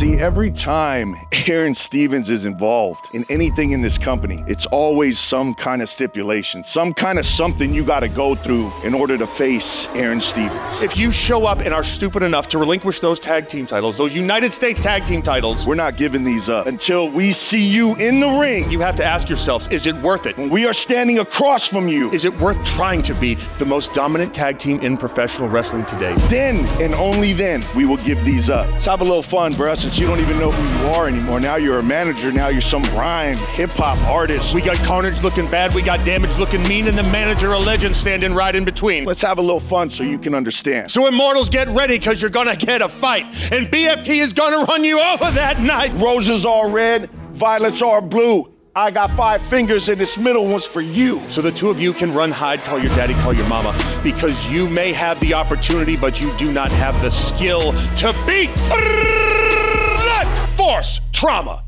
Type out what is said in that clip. See, every time Aaron Stevens is involved in anything in this company, it's always some kind of stipulation, some kind of something you gotta go through in order to face Aaron Stevens. If you show up and are stupid enough to relinquish those tag team titles, those United States tag team titles, we're not giving these up until we see you in the ring. You have to ask yourselves, is it worth it? When we are standing across from you, is it worth trying to beat the most dominant tag team in professional wrestling today? Then, and only then, we will give these up. Let's have a little fun, bro, since you don't even know who you are anymore. Now you're a manager, now you're some rhyme, hip-hop artist. We got Carnage looking bad, we got Damage looking mean, and the manager, a legend, standing right in between. Let's have a little fun so you can understand. So Immortals, get ready, because you're gonna get a fight, and BFT is gonna run you over that night. Roses are red, violets are blue. I got 5 fingers and this middle one's for you. So the two of you can run, hide, call your daddy, call your mama, because you may have the opportunity, but you do not have the skill to beat Force Trauma.